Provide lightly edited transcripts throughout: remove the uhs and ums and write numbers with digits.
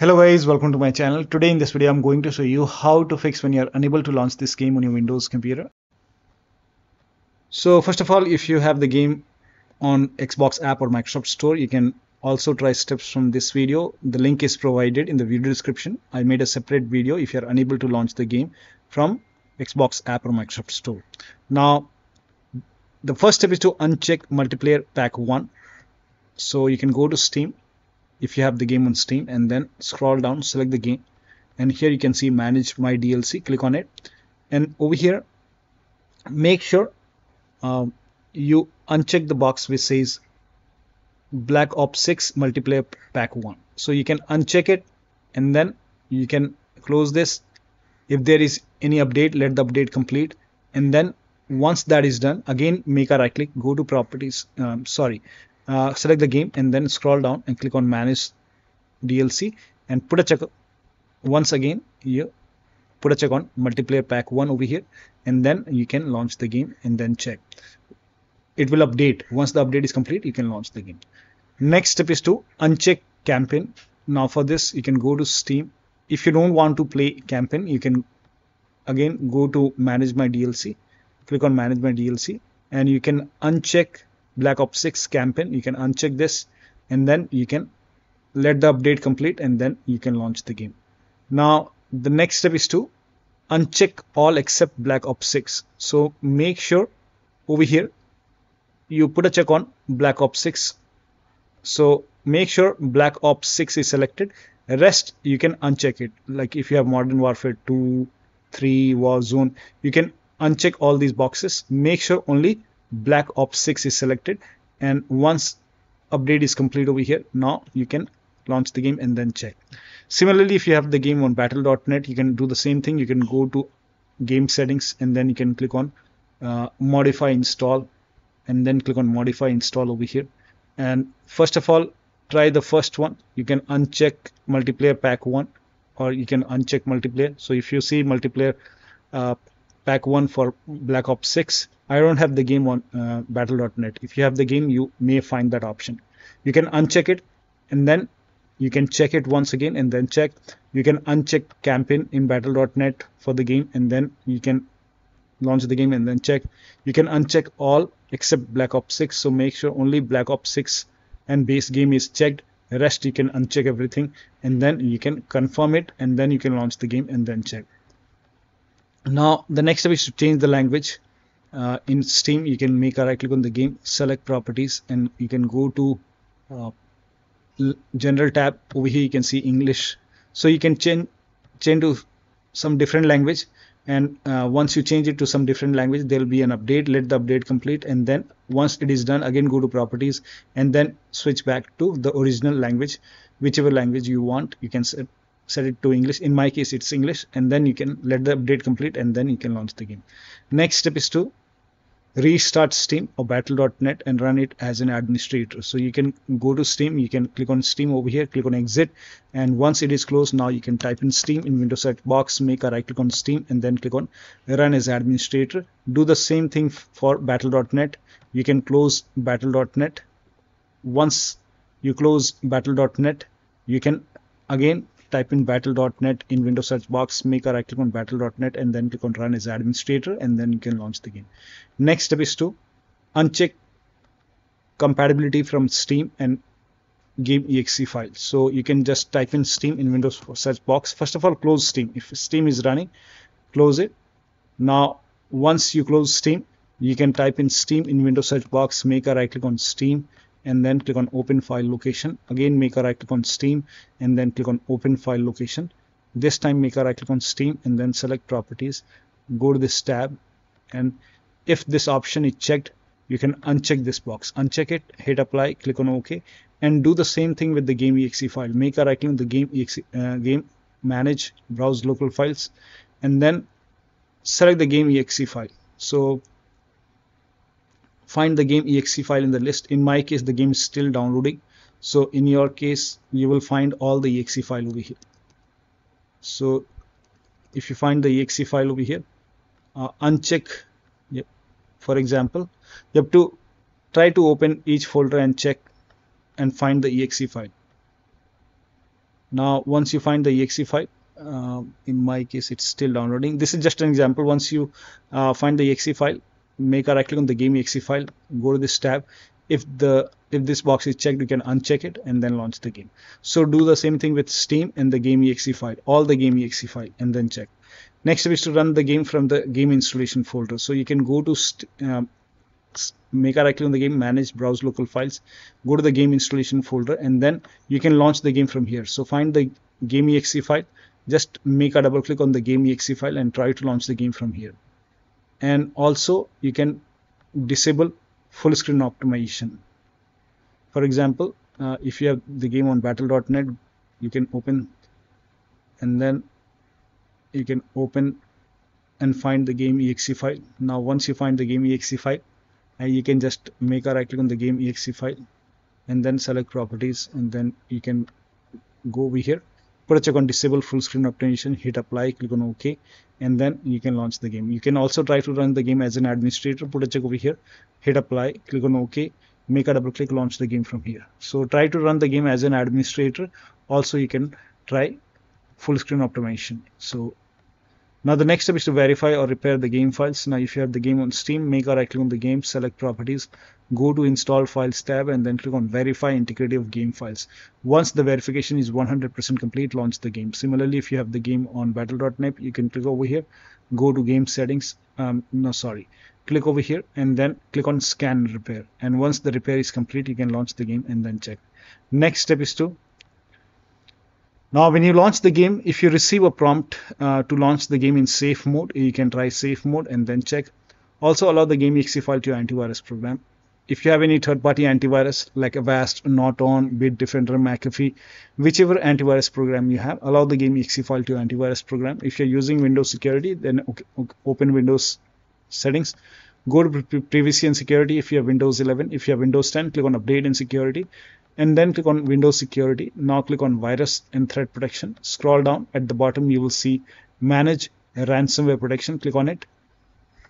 Hello guys, welcome to my channel. Today in this video I'm going to show you how to fix when you're unable to launch this game on your Windows computer. So first of all, if you have the game on Xbox app or Microsoft Store, you can also try steps from this video. The link is provided in the video description. I made a separate video if you're unable to launch the game from Xbox app or Microsoft Store. Now the first step is to uncheck multiplayer pack 1. So you can go to Steam if you have the game on Steam and then scroll down, select the game, and here you can see manage my DLC. Click on it, and over here make sure you uncheck the box which says Black Ops 6 multiplayer pack 1. So you can uncheck it and then you can close this. If there is any update, let the update complete, and then once that is done, again make a right click, go to properties, select the game and then scroll down and click on manage DLC and put a check. Once again you put a check on multiplayer pack 1 over here, and then you can launch the game and then check. It will update. Once the update is complete, you can launch the game. Next step is to uncheck campaign. Now for this you can go to Steam. If you don't want to play campaign, you can again go to manage my DLC, click on manage my DLC, and you can uncheck Black Ops 6 campaign. You can uncheck this and then you can let the update complete and then you can launch the game. Now the next step is to uncheck all except Black Ops 6. So make sure over here you put a check on Black Ops 6. So make sure Black Ops 6 is selected. Rest you can uncheck it. Like if you have Modern Warfare 2, 3, Warzone, you can uncheck all these boxes. Make sure only Black Ops 6 is selected, and once update is complete over here, now you can launch the game and then check. Similarly, if you have the game on battle.net, you can do the same thing. You can go to game settings and then you can click on modify install, and then click on modify install over here. And first of all, try the first one. You can uncheck multiplayer pack 1 or you can uncheck multiplayer. So if you see multiplayer pack 1 for Black Ops 6, I don't have the game on battle.net. If you have the game, you may find that option. You can uncheck it and then you can check it once again and then check. You can uncheck campaign in battle.net for the game and then you can launch the game and then check. You can uncheck all except Black Ops 6. So make sure only Black Ops 6 and base game is checked. Rest you can uncheck everything and then you can confirm it and then you can launch the game and then check. Now the next step is to change the language. In Steam you can make a right click on the game, select properties, and you can go to general tab. Over here you can see English, so you can change to some different language, and once you change it to some different language there will be an update. Let the update complete, and then once it is done, again go to properties and then switch back to the original language. Whichever language you want, you can set it to English. In my case it's English, and then you can let the update complete and then you can launch the game. Next step is to restart Steam or battle.net and run it as an administrator. So you can go to Steam, you can click on Steam over here, click on exit, and once it is closed, now you can type in Steam in Windows search box, make a right click on Steam and then click on run as administrator. Do the same thing for battle.net. you can close battle.net. once you close battle.net, you can again type in battle.net in Windows search box, make a right click on battle.net and then click on run as administrator, and then you can launch the game. Next step is to uncheck compatibility from Steam and game exe file. So you can just type in Steam in Windows search box. First of all, close Steam. If Steam is running, close it. Now once you close Steam, you can type in Steam in Windows search box, make a right click on Steam and then click on open file location. Again make a right click on Steam and then click on open file location. This time make a right click on Steam and then select properties, go to this tab, and if this option is checked, you can uncheck this box. Uncheck it, hit apply, click on OK, and do the same thing with the game exe file. Make a right click on the game exe, manage, browse local files, and then select the game exe file. So find the game exe file in the list. In my case the game is still downloading, so in your case you will find all the exe file over here. So if you find the exe file over here, uncheck, for example you have to try to open each folder and check and find the exe file. Now once you find the exe file, in my case it's still downloading. This is just an example. Once you find the exe file, make a right click on the game exe file, go to this tab. If this box is checked, you can uncheck it and then launch the game. So do the same thing with Steam and the game exe file, all the game exe file, and then check. Next is to run the game from the game installation folder. So you can go to make a right click on the game, manage, browse local files, go to the game installation folder, and then you can launch the game from here. So find the game exe file, just make a double click on the game exe file and try to launch the game from here. And also you can disable full screen optimization. For example, if you have the game on battle.net, you can open and then you can open and find the game exe file. Now once you find the game exe file, you can just make a right click on the game exe file and then select properties, and then you can go over here, put a check on disable full screen optimization, hit apply, click on OK, and then you can launch the game. You can also try to run the game as an administrator, put a check over here, hit apply, click on OK, make a double click, launch the game from here. So try to run the game as an administrator. Also you can try full screen optimization. So now the next step is to verify or repair the game files. Now if you have the game on Steam, make a right click on the game, select properties, go to install files tab, and then click on verify integrity of game files. Once the verification is 100% complete, launch the game. Similarly, if you have the game on battle.net, you can click over here, go to game settings, click over here and then click on scan repair. And once the repair is complete, you can launch the game and then check. Next step is to now, when you launch the game, if you receive a prompt to launch the game in safe mode, you can try safe mode and then check. Also allow the game exe file to your antivirus program. If you have any third-party antivirus like Avast, Norton, Bitdefender, McAfee, whichever antivirus program you have, allow the game exe file to your antivirus program. If you're using Windows security, then open Windows settings. Go to privacy and security if you have Windows 11. If you have Windows 10, click on update and security, and then click on Windows Security. Now click on Virus and Threat Protection. Scroll down at the bottom, you will see Manage Ransomware Protection. Click on it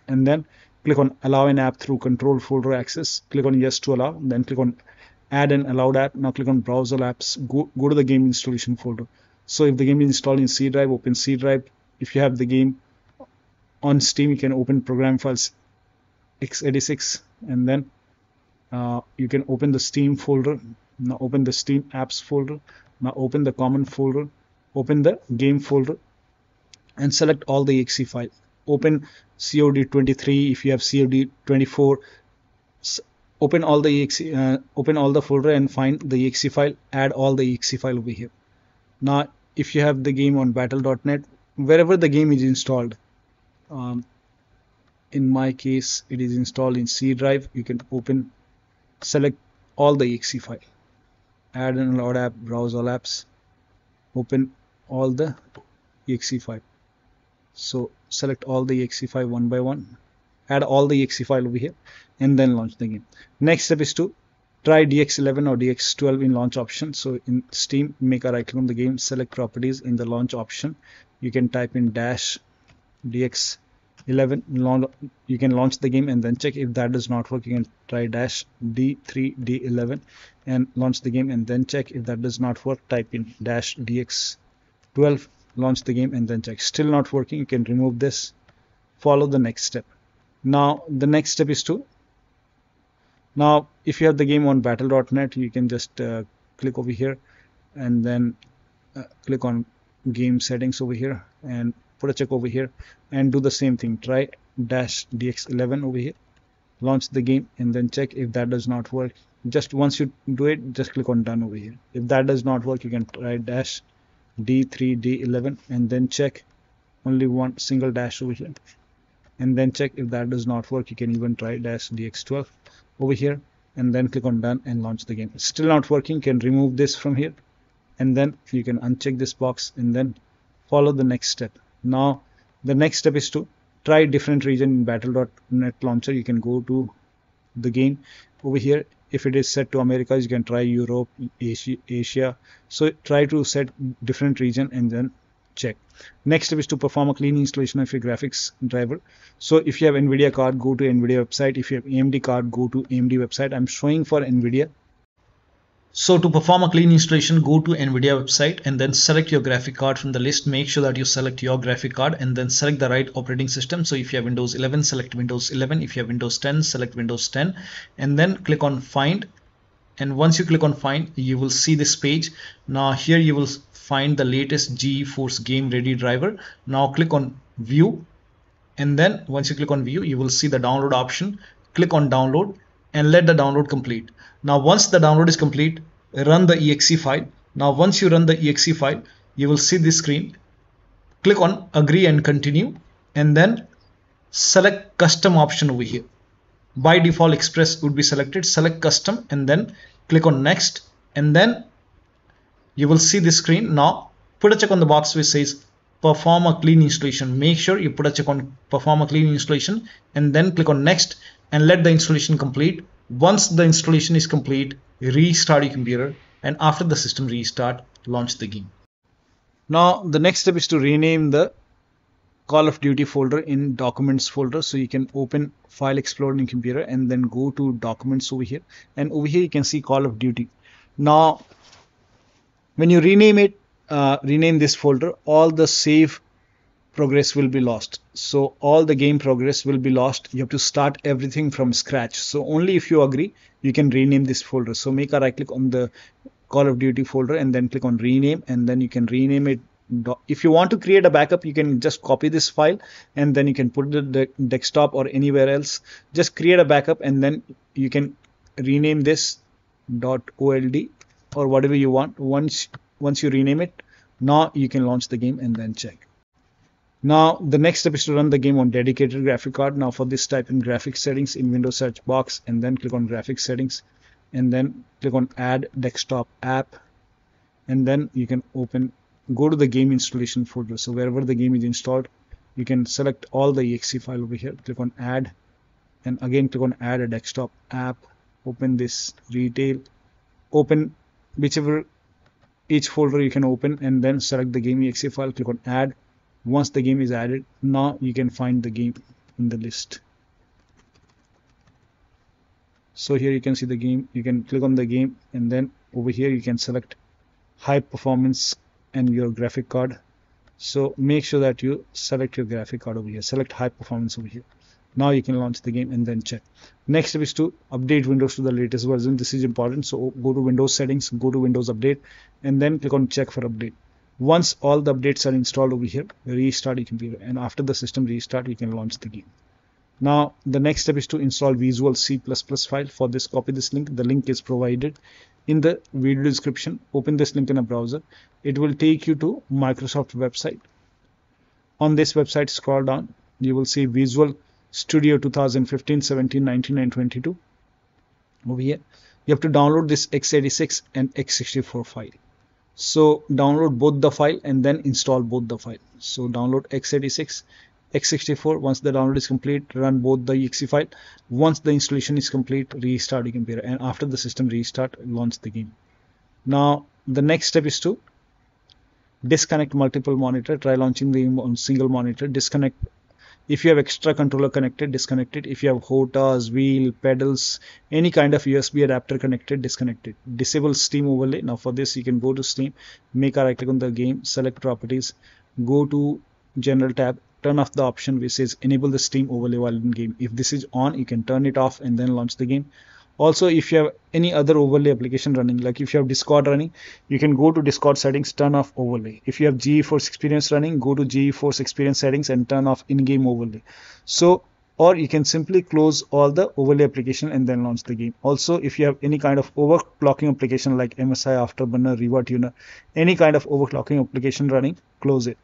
and then click on Allow an app through control folder access. Click on Yes to allow. Then click on Add an allowed app. Now click on Browse all apps. Go to the game installation folder. So if the game is installed in C drive, open C drive. If you have the game on Steam, you can open program files x86 and then you can open the Steam folder. Now open the Steam apps folder. Now open the common folder, open the game folder, and select all the exe files. Open COD23 if you have COD24. Open all the exe, open all the folder and find the exe file. Add all the exe file over here. Now if you have the game on battle.net, wherever the game is installed, in my case it is installed in C drive, you can open, select all the exe file. Add an allowed app, browse all apps, open all the exe file. So select all the exe file one by one, add all the exe file over here, and then launch the game. Next step is to try DX11 or DX12 in launch option. So in Steam, make a right click on the game, select properties. In the launch option, you can type in dash DX11, you can launch the game and then check. If that does not work, you can try dash D3D11 and launch the game and then check. If that does not work, type in dash DX12, launch the game and then check. Still not working, you can remove this, follow the next step. Now the next step is to, now if you have the game on battle.net, you can just click over here and then click on game settings over here and put a check over here and do the same thing. Try dash DX11 over here, launch the game and then check. If that does not work, just once you do it, just click on done over here. If that does not work, you can try dash D3D11 and then check. Only one single dash over here and then check. If that does not work, you can even try dash DX12 over here and then click on done and launch the game. Still not working, you can remove this from here and then you can uncheck this box and then follow the next step. Now the next step is to try different region in battle.net launcher. You can go to the game over here. If it is set to Americas, you can try Europe, Asia. So try to set different region and then check. Next step is to perform a clean installation of your graphics driver. So if you have Nvidia card, go to Nvidia website. If you have AMD card, go to AMD website. I'm showing for Nvidia. So to perform a clean installation, go to Nvidia website and then select your graphic card from the list. Make sure that you select your graphic card and then select the right operating system. So if you have Windows 11, select Windows 11. If you have Windows 10, select Windows 10 and then click on Find. And once you click on Find, you will see this page. Now here you will find the latest GeForce Game Ready driver. Now click on View. And then once you click on View, you will see the download option. Click on Download and let the download complete. Now once the download is complete, run the exe file. Now once you run the exe file, you will see this screen. Click on Agree and Continue and then select Custom option over here. By default, Express would be selected. Select Custom and then click on Next, and then you will see this screen. Now put a check on the box which says Perform a clean installation. Make sure you put a check on Perform a clean installation and then click on Next and let the installation complete. Once the installation is complete, restart your computer, and after the system restart, launch the game. Now the next step is to rename the Call of Duty folder in Documents folder. So you can open File Explorer in computer and then go to Documents over here, and over here you can see Call of Duty. Now when you rename it, rename this folder, all the save progress will be lost. So all the game progress will be lost. You have to start everything from scratch. So only if you agree, you can rename this folder. So make a right click on the Call of Duty folder and then click on Rename, and then you can rename it. If you want to create a backup, you can just copy this file and then you can put it on the desktop or anywhere else. Just create a backup and then you can rename this .old or whatever you want. Once you rename it, now you can launch the game and then check. Now the next step is to run the game on dedicated graphic card. Now for this, type in graphic settings in Windows search box and then click on graphic settings and then click on add desktop app, and then you can go to the game installation folder. So wherever the game is installed, you can select all the exe file over here, click on add, and again click on add a desktop app, open this retail, open whichever each folder you can open, and then select the game exe file, click on add. Once the game is added, now you can find the game in the list. So here you can see the game, you can click on the game, and then over here you can select high performance and your graphic card. So make sure that you select your graphic card over here, select high performance over here. Now you can launch the game and then check. Next step is to update Windows to the latest version. This is important. So go to Windows settings, go to Windows update, and then click on check for update. Once all the updates are installed over here, restart your computer, and after the system restart, you can launch the game. Now the next step is to install Visual C++ file. For this, copy this link. The link is provided in the video description. Open this link in a browser. It will take you to Microsoft website. On this website, scroll down. You will see Visual Studio 2015, 17, 19 and 22. Over here you have to download this x86 and x64 file. So download both the file and then install both the file. So download x86, x64. Once the download is complete, run both the exe file. Once the installation is complete, restart your computer, and after the system restart, launch the game. Now the next step is to disconnect multiple monitor. Try launching the game on single monitor. Disconnect. If you have extra controller connected, disconnect it. If you have hotas, wheel, pedals, any kind of USB adapter connected, disconnect it. Disable Steam overlay. Now for this, you can go to Steam, make a right click on the game, select properties, go to General tab, turn off the option which says enable the Steam overlay while in game. If this is on, you can turn it off and then launch the game. Also, if you have any other overlay application running, like if you have Discord running, you can go to Discord settings, turn off overlay. If you have GeForce Experience running, go to GeForce Experience settings and turn off in-game overlay. So, or you can simply close all the overlay application and then launch the game. Also, if you have any kind of overclocking application like MSI Afterburner, RivaTuner, any kind of overclocking application running, close it.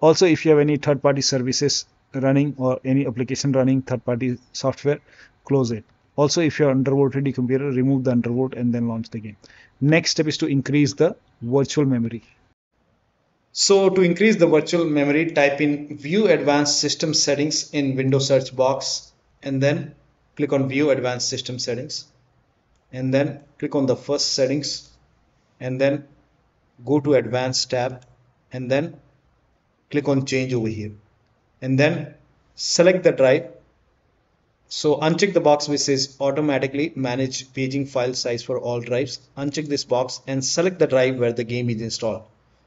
Also, if you have any third-party services running or any application running third-party software, close it. Also, if you are undervolted your computer, remove the undervolt and then launch the game. Next step is to increase the virtual memory. So to increase the virtual memory, type in View Advanced System Settings in Windows search box and then click on View Advanced System Settings and then click on the first settings and then go to Advanced tab and then click on Change over here and then select the drive So uncheck the box which says automatically manage paging file size for all drives. Uncheck this box and select the drive where the game is installed.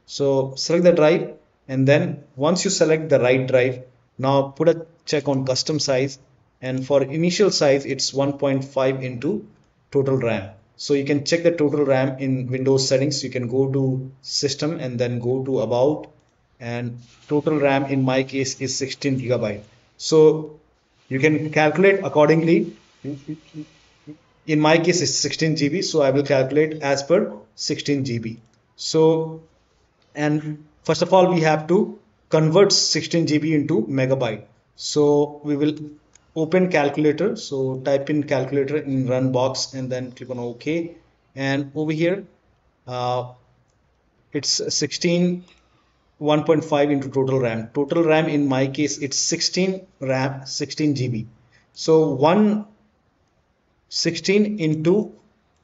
So select the drive, and then once you select the right drive, now put a check on custom size, and for initial size it's 1.5 into total RAM. So you can check the total RAM in Windows settings. You can go to system and then go to about, and total RAM in my case is 16 GB. So you can calculate accordingly. In my case it's 16 GB, so I will calculate as per 16 GB. So, and first of all we have to convert 16 GB into megabyte. So we will open calculator. So type in calculator in run box and then click on OK, and over here it's 16 1.5 into total RAM. Total RAM in my case it's 16 GB. So 16 into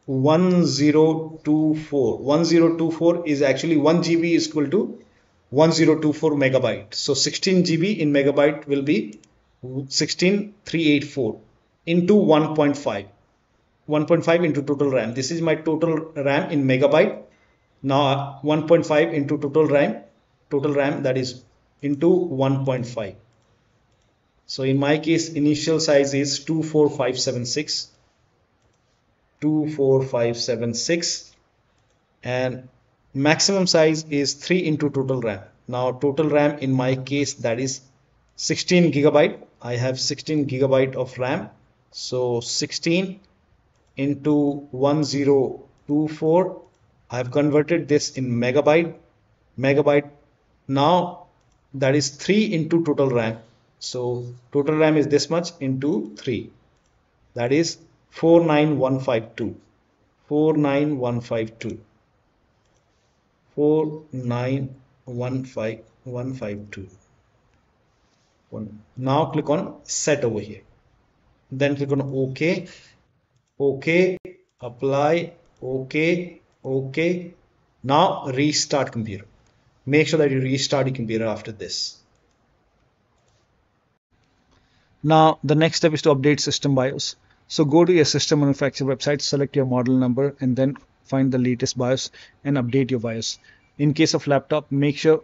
1024. 1024 is actually 1 GB is equal to 1024 megabyte. So 16 GB in megabyte will be 16384 into 1.5. 1.5 into total RAM. This is my total RAM in megabyte. Now 1.5 into total RAM, that is into 1.5. So in my case initial size is 24576. 24576, and maximum size is 3 into total RAM. Now total RAM in my case, that is 16 GB. I have 16 GB of RAM. So 16 into 1024. I have converted this in megabyte. Now that is 3 into total RAM. So total RAM is this much into 3. That is 49152. 49152. 4915152. Now click on set over here. Then click on OK. OK. Apply. OK. OK. Now restart computer. Make sure that you restart your computer after this. Now the next step is to update system BIOS. So go to your system manufacturer website, select your model number, and then find the latest BIOS and update your BIOS. In case of laptop, make sure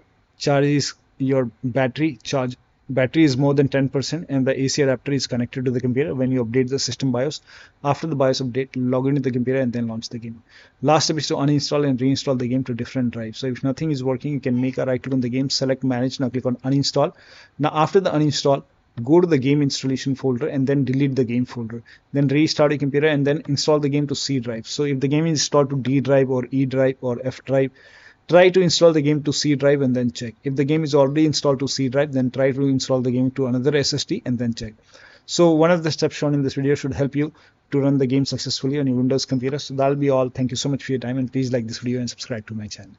your battery is more than 10% and the AC adapter is connected to the computer when you update the system BIOS. After the BIOS update, log into the computer and then launch the game. Last step is to uninstall and reinstall the game to different drives. So if nothing is working, you can make a right click on the game, select manage, now click on uninstall. Now after the uninstall, go to the game installation folder and then delete the game folder. Then restart your computer and then install the game to C drive. So if the game is installed to D drive or E drive or F drive, try to install the game to C drive and then check. If the game is already installed to C drive, then try to install the game to another SSD and then check. So one of the steps shown in this video should help you to run the game successfully on your Windows computer. So that'll be all. Thank you so much for your time, and please like this video and subscribe to my channel.